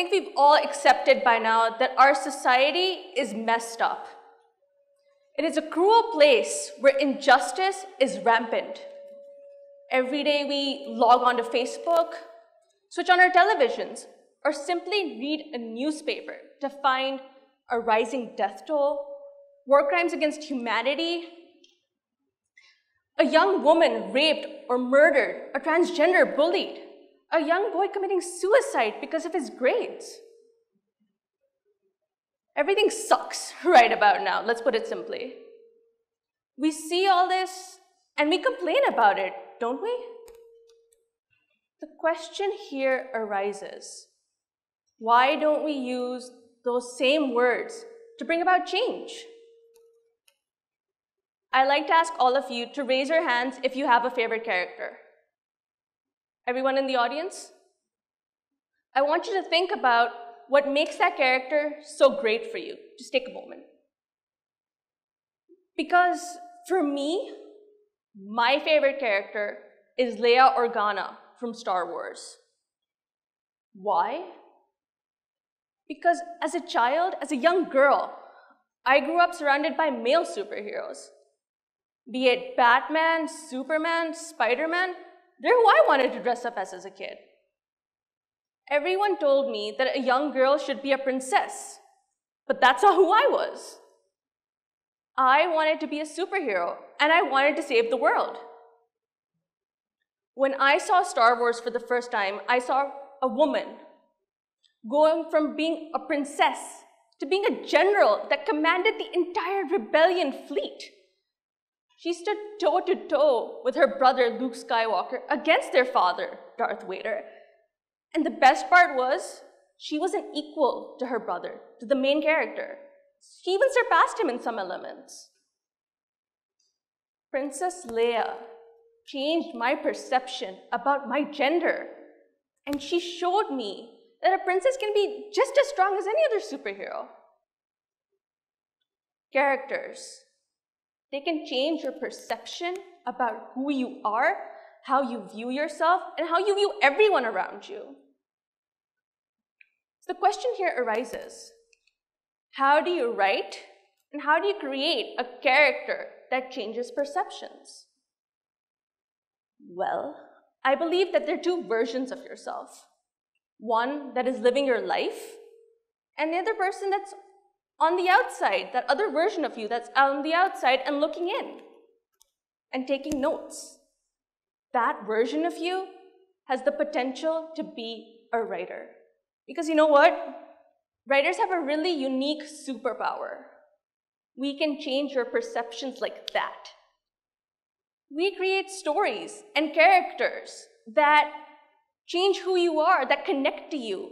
think we've all accepted by now that our society is messed up. It is a cruel place where injustice is rampant. Every day we log on to Facebook, switch on our televisions, or simply read a newspaper to find a rising death toll, war crimes against humanity, a young woman raped or murdered, a transgender bullied, a young boy committing suicide because of his grades. Everything sucks right about now, let's put it simply. We see all this and we complain about it, don't we? The question here arises, why don't we use those same words to bring about change? I'd like to ask all of you to raise your hands if you have a favorite character. Everyone in the audience? I want you to think about what makes that character so great for you. Just take a moment. Because for me, my favorite character is Leia Organa from Star Wars. Why? Because as a child, as a young girl, I grew up surrounded by male superheroes. Be it Batman, Superman, Spider-Man, they're who I wanted to dress up as a kid. Everyone told me that a young girl should be a princess, but that's not who I was. I wanted to be a superhero, and I wanted to save the world. When I saw Star Wars for the first time, I saw a woman going from being a princess to being a general that commanded the entire rebellion fleet. She stood toe-to-toe with her brother, Luke Skywalker, against their father, Darth Vader. And the best part was, she wasn't equal to her brother, to the main character. She even surpassed him in some elements. Princess Leia changed my perception about my gender, and she showed me that a princess can be just as strong as any other superhero. Characters. They can change your perception about who you are, how you view yourself, and how you view everyone around you. So the question here arises, how do you write and how do you create a character that changes perceptions? Well, I believe that there are two versions of yourself. One that is living your life, and the other person that's on the outside, that other version of you that's on the outside and looking in and taking notes. That version of you has the potential to be a writer. Because you know what? Writers have a really unique superpower. We can change your perceptions like that. We create stories and characters that change who you are, that connect to you.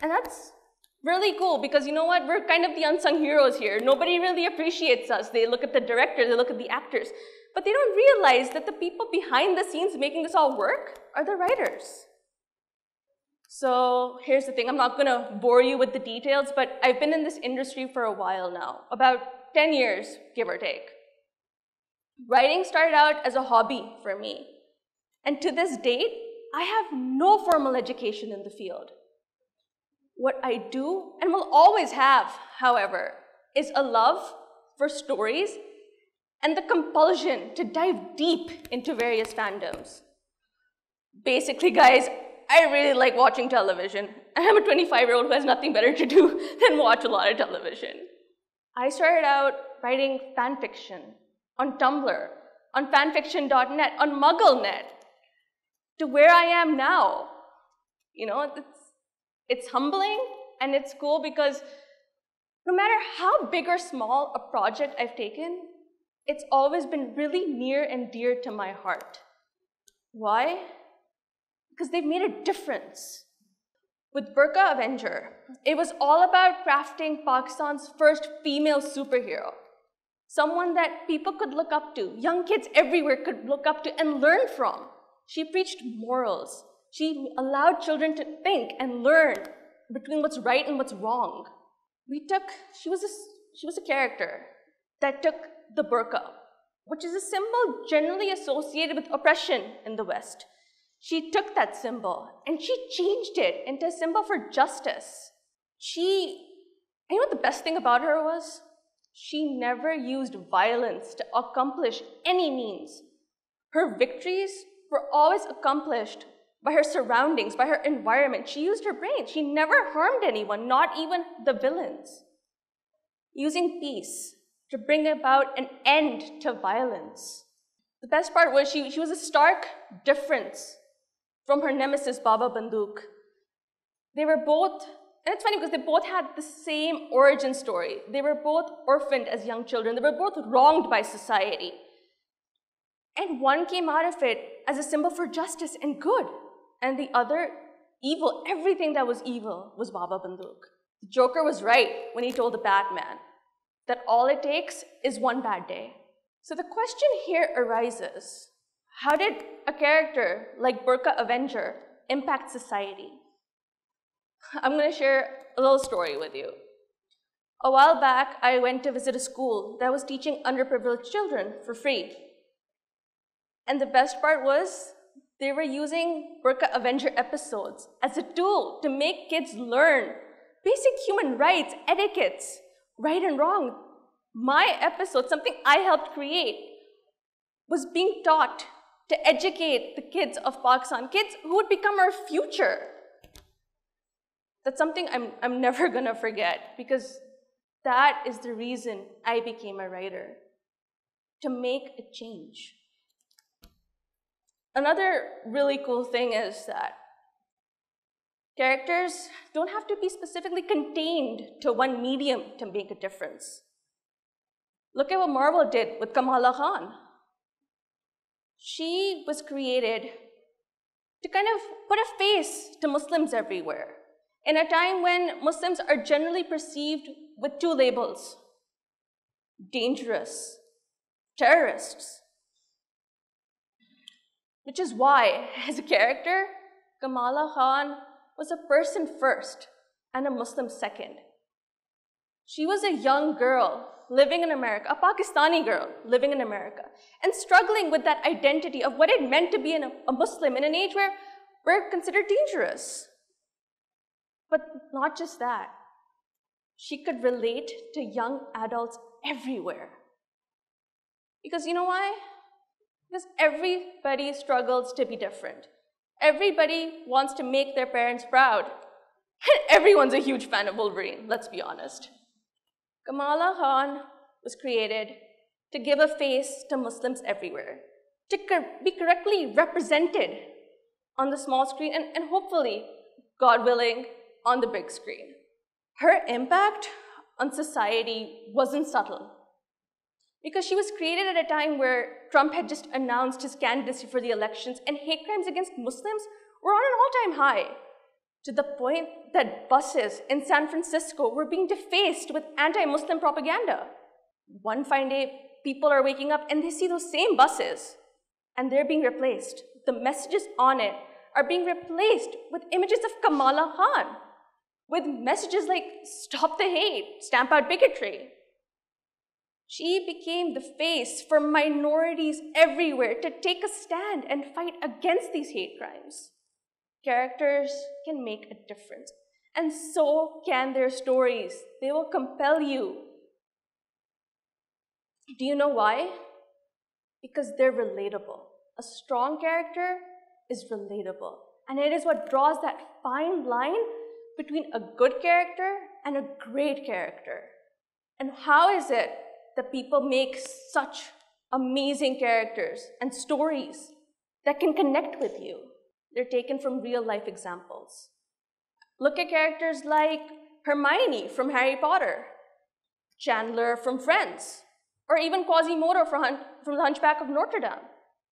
And that's really cool, because you know what? We're kind of the unsung heroes here. Nobody really appreciates us. They look at the director, they look at the actors, but they don't realize that the people behind the scenes making this all work are the writers. So here's the thing. I'm not gonna bore you with the details, but I've been in this industry for a while now, about 10 years, give or take. Writing started out as a hobby for me. And to this date, I have no formal education in the field. What I do, and will always have, however, is a love for stories and the compulsion to dive deep into various fandoms. Basically, guys, I really like watching television. I'm a 25-year-old who has nothing better to do than watch a lot of television. I started out writing fan fiction on Tumblr, on fanfiction.net, on MuggleNet, to where I am now. You know, it's humbling and it's cool because no matter how big or small a project I've taken, it's always been really near and dear to my heart. Why? Because they've made a difference. With Burka Avenger, it was all about crafting Pakistan's first female superhero. Someone that people could look up to, young kids everywhere could look up to and learn from. She preached morals. She allowed children to think and learn between what's right and what's wrong. She was a character that took the burqa, which is a symbol generally associated with oppression in the West. She took that symbol and she changed it into a symbol for justice. You know what the best thing about her was? She never used violence to accomplish any means. Her victories were always accomplished by her surroundings, by her environment. She used her brain. She never harmed anyone, not even the villains. Using peace to bring about an end to violence. The best part was she was a stark difference from her nemesis, Baba Banduk. They were both, and it's funny because they both had the same origin story. They were both orphaned as young children. They were both wronged by society. And one came out of it as a symbol for justice and good. And the other, evil. Everything that was evil was Baba Banduk. The Joker was right when he told the Batman that all it takes is one bad day. So the question here arises, how did a character like Burka Avenger impact society? I'm going to share a little story with you. A while back, I went to visit a school that was teaching underprivileged children for free. And the best part was, they were using Burka Avenger episodes as a tool to make kids learn basic human rights, etiquettes, right and wrong. My episode, something I helped create, was being taught to educate the kids of Pakistan, kids who would become our future. That's something I'm never gonna forget, because that is the reason I became a writer, to make a change. Another really cool thing is that characters don't have to be specifically contained to one medium to make a difference. Look at what Marvel did with Kamala Khan. She was created to kind of put a face to Muslims everywhere, in a time when Muslims are generally perceived with two labels: dangerous, terrorists. Which is why, as a character, Kamala Khan was a person first and a Muslim second. She was a young girl living in America, a Pakistani girl living in America, and struggling with that identity of what it meant to be a Muslim in an age where we're considered dangerous. But not just that, she could relate to young adults everywhere. Because you know why? Because everybody struggles to be different. Everybody wants to make their parents proud. Everyone's a huge fan of Wolverine, let's be honest. Kamala Khan was created to give a face to Muslims everywhere, to be correctly represented on the small screen and hopefully, God willing, on the big screen. Her impact on society wasn't subtle, because she was created at a time where Trump had just announced his candidacy for the elections and hate crimes against Muslims were on an all-time high, to the point that buses in San Francisco were being defaced with anti-Muslim propaganda. One fine day, people are waking up and they see those same buses and they're being replaced. The messages on it are being replaced with images of Kamala Khan, with messages like, stop the hate, stamp out bigotry. She became the face for minorities everywhere to take a stand and fight against these hate crimes. Characters can make a difference, and so can their stories. They will compel you. Do you know why? Because they're relatable. A strong character is relatable, and it is what draws that fine line between a good character and a great character. And how is it that people make such amazing characters and stories that can connect with you? They're taken from real life examples. Look at characters like Hermione from Harry Potter, Chandler from Friends, or even Quasimodo from The Hunchback of Notre Dame.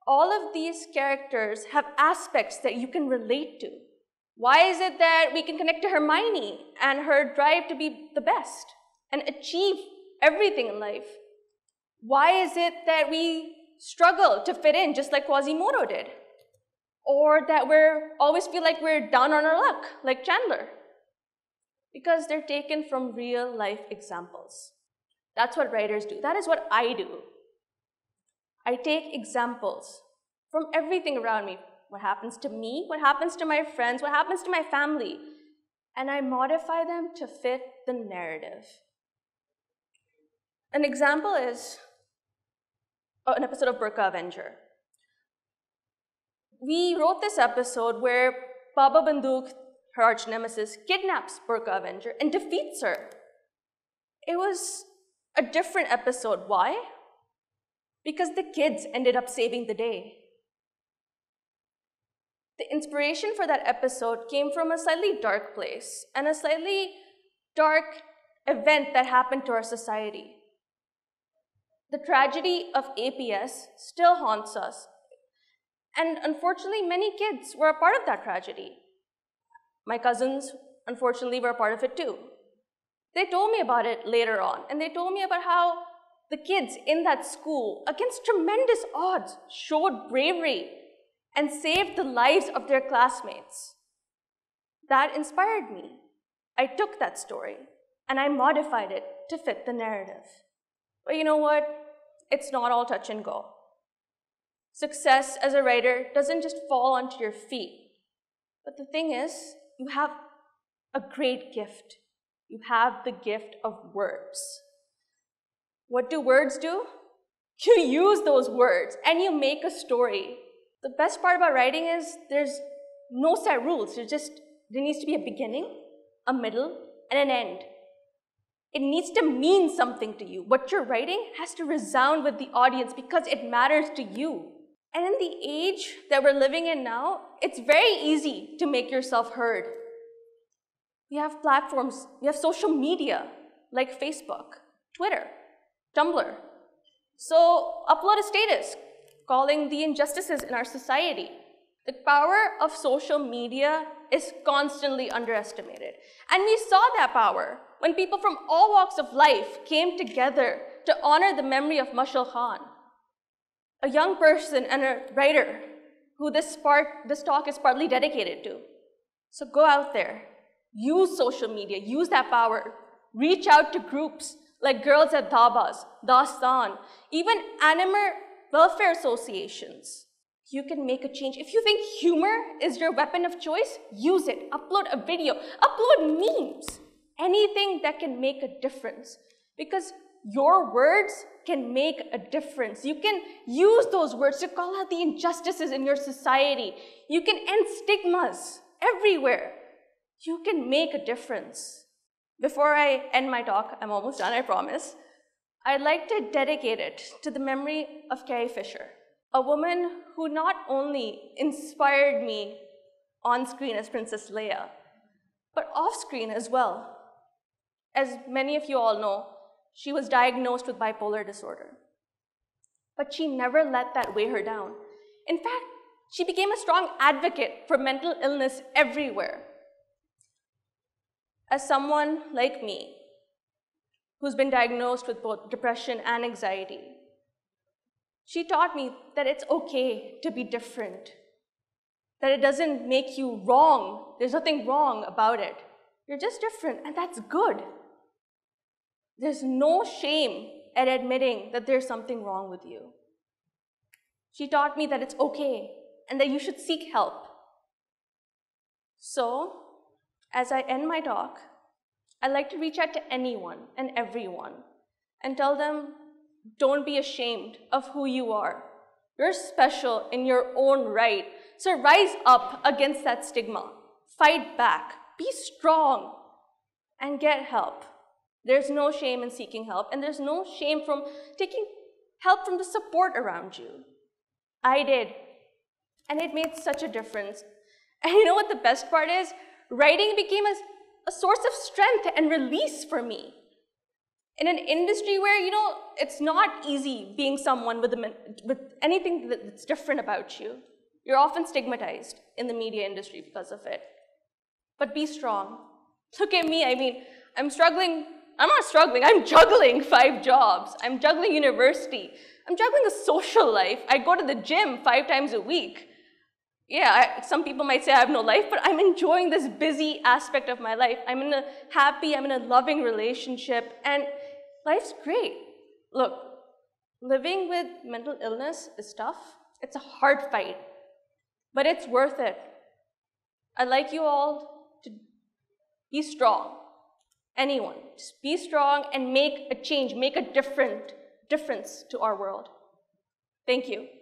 All of these characters have aspects that you can relate to. Why is it that we can connect to Hermione and her drive to be the best and achieve everything in life? Why is it that we struggle to fit in just like Quasimodo did? Or that we're always feel like we're down on our luck, like Chandler? Because they're taken from real life examples. That's what writers do. That is what I do. I take examples from everything around me, What happens to me? What happens to my friends? What happens to my family? And I modify them to fit the narrative. An example is an episode of Burka Avenger. We wrote this episode where Baba Banduk, her arch nemesis, kidnaps Burka Avenger and defeats her. It was a different episode. Why? Because the kids ended up saving the day. The inspiration for that episode came from a slightly dark place and a slightly dark event that happened to our society. The tragedy of APS still haunts us, and unfortunately many kids were a part of that tragedy. My cousins, unfortunately, were a part of it too. They told me about it later on, and they told me about how the kids in that school, against tremendous odds, showed bravery and saved the lives of their classmates. That inspired me. I took that story and I modified it to fit the narrative. But you know what? It's not all touch and go. Success as a writer doesn't just fall onto your feet. But the thing is, you have a great gift. You have the gift of words. What do words do? You use those words and you make a story. The best part about writing is there's no set rules. There needs to be a beginning, a middle, and an end. It needs to mean something to you. What you're writing has to resound with the audience because it matters to you. And in the age that we're living in now, it's very easy to make yourself heard. We have platforms, we have social media like Facebook, Twitter, Tumblr. So upload a status calling the injustices in our society. The power of social media is constantly underestimated. And we saw that power when people from all walks of life came together to honor the memory of Mashal Khan, a young person and a writer who this talk is partly dedicated to. So go out there, use social media, use that power, reach out to groups like Girls at Dhabas, Dastan, even animal welfare associations. You can make a change. If you think humor is your weapon of choice, use it. Upload a video, upload memes, anything that can make a difference. Because your words can make a difference. You can use those words to call out the injustices in your society. You can end stigmas everywhere. You can make a difference. Before I end my talk, I'm almost done, I promise. I'd like to dedicate it to the memory of Carrie Fisher, a woman who not only inspired me on screen as Princess Leia, but off screen as well. As many of you all know, she was diagnosed with bipolar disorder, but she never let that weigh her down. In fact, she became a strong advocate for mental illness everywhere. As someone like me, who's been diagnosed with both depression and anxiety, she taught me that it's okay to be different, that it doesn't make you wrong. There's nothing wrong about it. You're just different, and that's good. There's no shame at admitting that there's something wrong with you. She taught me that it's okay and that you should seek help. So, as I end my talk, I like to reach out to anyone and everyone and tell them, don't be ashamed of who you are. You're special in your own right. So rise up against that stigma. Fight back. Be strong and get help. There's no shame in seeking help, and there's no shame from taking help from the support around you. I did, and it made such a difference. And you know what the best part is? Writing became a source of strength and release for me. In an industry where, you know, it's not easy being someone with anything that's different about you. You're often stigmatized in the media industry because of it. But be strong. Look at me, I mean, I'm juggling 5 jobs. I'm juggling university. I'm juggling a social life. I go to the gym 5 times a week. Yeah, some people might say I have no life, but I'm enjoying this busy aspect of my life. I'm in a loving relationship, and life's great. Look, living with mental illness is tough. It's a hard fight. But it's worth it. I'd like you all to be strong. Anyone, just be strong and make a change, make a difference to our world. Thank you.